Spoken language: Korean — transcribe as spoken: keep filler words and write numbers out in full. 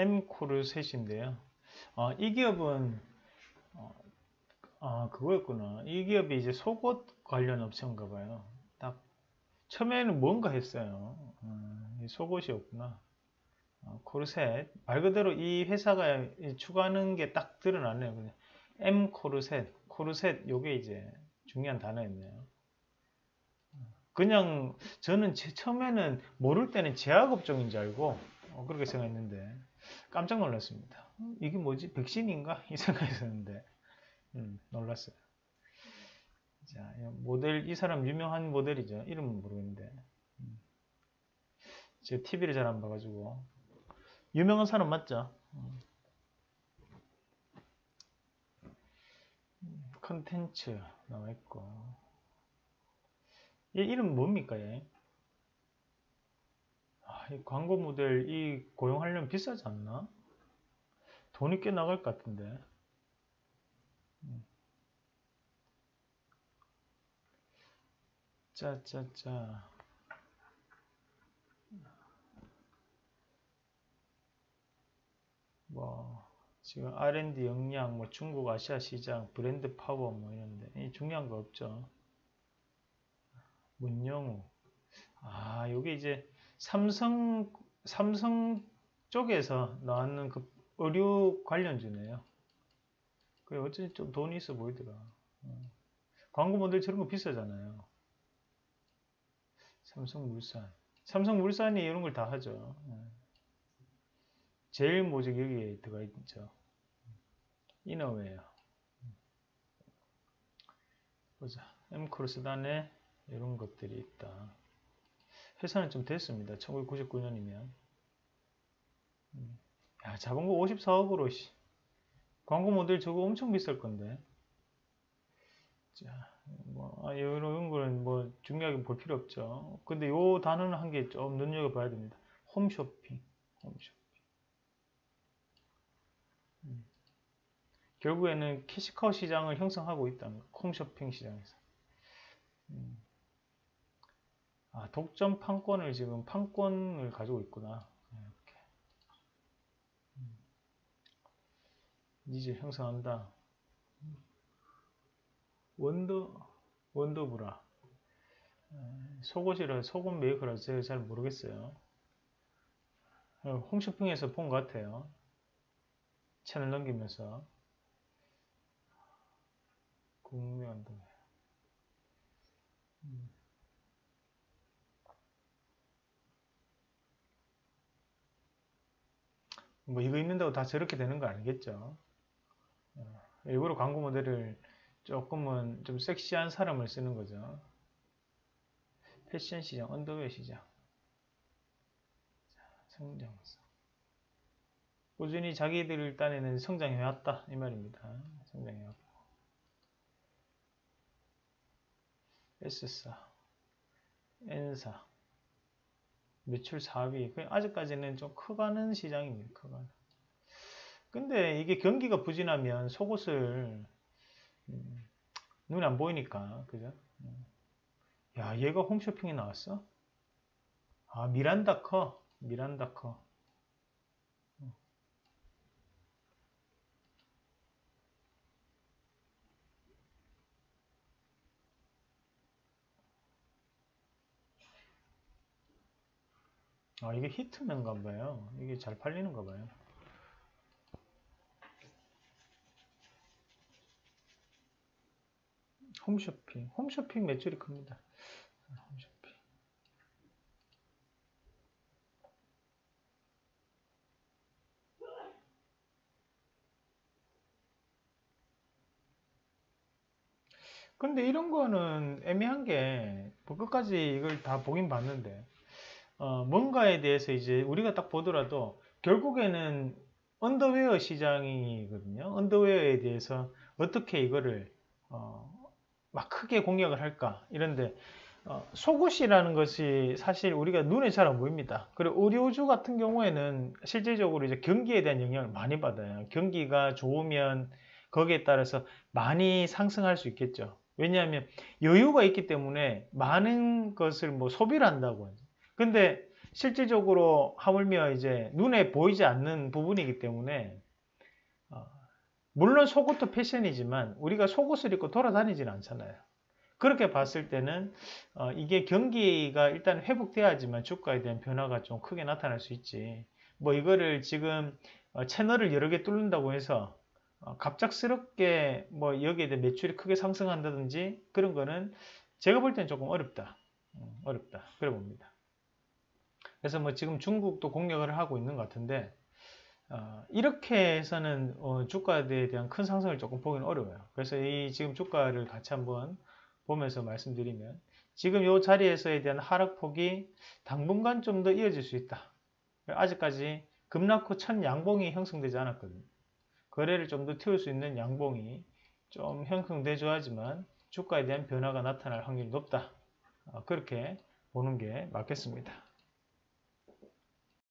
엠코르셋인데요. 어, 이 기업은 어, 아, 그거였구나. 이 기업이 이제 속옷 관련 업체인가 봐요. 딱 처음에는 뭔가 했어요. 어, 속옷이었구나. 어, 코르셋. 말 그대로 이 회사가 추구하는 게 딱 드러났네요. 그냥 엠코르셋, 코르셋 요게 이제 중요한 단어였네요. 그냥 저는 제 처음에는 모를 때는 제약업종인 줄 알고 어, 그렇게 생각했는데 깜짝 놀랐습니다. 이게 뭐지? 백신인가? 이 생각했었는데 음, 놀랐어요. 자, 모델, 이 사람 유명한 모델이죠. 이름은 모르겠는데 음. 제가 티비를 잘 안 봐가지고. 유명한 사람 맞죠? 음. 컨텐츠 나와있고. 얘 이름 뭡니까? 얘? 아, 이 광고 모델 이 고용하려면 비싸지 않나? 돈이 꽤 나갈 것 같은데. 짜짜짜. 뭐 지금 알 앤 디 역량, 뭐 중국 아시아 시장, 브랜드 파워 뭐 이런데 이 중요한 거 없죠. 문영우. 아, 요게 이제 삼성 삼성 쪽에서 나왔는 그 의류 관련주네요. 그게 어쩐지 좀 돈이 있어 보이더라. 어. 광고 모델 저런 거 비싸잖아요. 삼성물산. 삼성물산이 이런 걸 다 하죠. 어. 제일모직 여기에 들어가 있죠. 이너웨어. 보자. 엠코르셋 안에 이런 것들이 있다. 회사는 좀 됐습니다. 천구백구십구 년이면. 야, 자본금 오십사 억으로, 씨. 광고 모델 저거 엄청 비쌀 건데. 자, 뭐, 아, 이런 거는 뭐, 중요하게 볼 필요 없죠. 근데 요 단어는 한 개 좀 눈여겨봐야 됩니다. 홈쇼핑. 홈쇼핑. 음. 결국에는 캐시카우 시장을 형성하고 있다는 거. 홈쇼핑 시장에서. 음. 아, 독점 판권을 지금 판권을 가지고 있구나. 이렇게. 음. 니즈 형성한다. 원더 원더브라. 음, 속옷이라 속옷 메이커라 제가 잘 모르겠어요. 홈쇼핑에서 본 것 같아요. 채널 넘기면서 국내 운동. 음. 뭐 이거 입는다고 다 저렇게 되는 거 아니겠죠. 어, 일부러 광고 모델을 조금은 좀 섹시한 사람을 쓰는 거죠. 패션 시장, 언더웨어 시장. 자, 성장성. 꾸준히 자기들 딴에는 성장해왔다 이 말입니다. 성장해왔고. S사, N사, 매출 사 위. 아직까지는 좀 커가는 시장입니다. 커가는. 근데 이게 경기가 부진하면 속옷을 음, 눈에 안 보이니까, 그죠? 음. 야, 얘가 홈쇼핑에 나왔어? 아, 미란다 커, 미란다 커. 음. 아, 이게 히트맨가 봐요. 이게 잘 팔리는가 봐요. 홈쇼핑. 홈쇼핑 매출이 큽니다. 홈쇼핑. 근데 이런 거는 애매한 게, 뭐 끝까지 이걸 다 보긴 봤는데, 어, 뭔가에 대해서 이제 우리가 딱 보더라도 결국에는 언더웨어 시장이거든요. 언더웨어에 대해서 어떻게 이거를 어, 막 크게 공략을 할까 이런데 어, 속옷이라는 것이 사실 우리가 눈에 잘 안 보입니다. 그리고 의료주 같은 경우에는 실질적으로 이제 경기에 대한 영향을 많이 받아요. 경기가 좋으면 거기에 따라서 많이 상승할 수 있겠죠. 왜냐하면 여유가 있기 때문에 많은 것을 뭐 소비를 한다고 하죠. 근데 실질적으로 하물며 이제 눈에 보이지 않는 부분이기 때문에 어, 물론 속옷도 패션이지만 우리가 속옷을 입고 돌아다니지는 않잖아요. 그렇게 봤을 때는 어, 이게 경기가 일단 회복돼야지만 주가에 대한 변화가 좀 크게 나타날 수 있지. 뭐 이거를 지금 어, 채널을 여러 개 뚫는다고 해서 어, 갑작스럽게 뭐 여기에 대해 매출이 크게 상승한다든지 그런 거는 제가 볼 때는 조금 어렵다. 어렵다. 그래 봅니다. 그래서 뭐 지금 중국도 공략을 하고 있는 것 같은데 어, 이렇게 해서는 어, 주가에 대한 큰 상승을 조금 보기는 어려워요. 그래서 이 지금 주가를 같이 한번 보면서 말씀드리면 지금 이 자리에서에 대한 하락폭이 당분간 좀 더 이어질 수 있다. 아직까지 급락 후 첫 양봉이 형성되지 않았거든요. 거래를 좀 더 틔울 수 있는 양봉이 좀 형성돼줘야지만 주가에 대한 변화가 나타날 확률이 높다. 그렇게 보는 게 맞겠습니다.